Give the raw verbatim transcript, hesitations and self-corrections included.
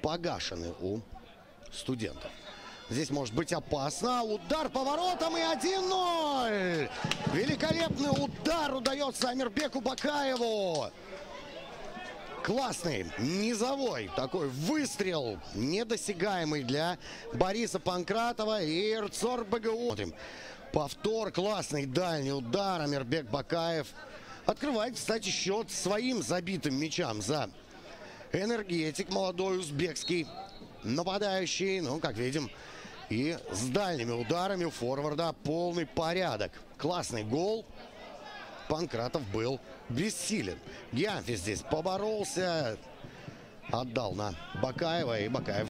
Погашены у студентов. Здесь может быть опасно. Удар по воротам и один ноль. Великолепный удар удается Амирбеку Бакаеву. Классный, низовой, такой выстрел, недосягаемый для Бориса Панкратова и РЦОР БГУ. Смотрим. Повтор, классный дальний удар. Амирбек Бакаев открывает, кстати, счет своим забитым мячам за энергетик, молодой узбекский нападающий. Ну, как видим, и с дальними ударами у форварда полный порядок. Классный гол. Панкратов был бессилен. Гианфи здесь поборолся, отдал на Бакаева, и Бакаев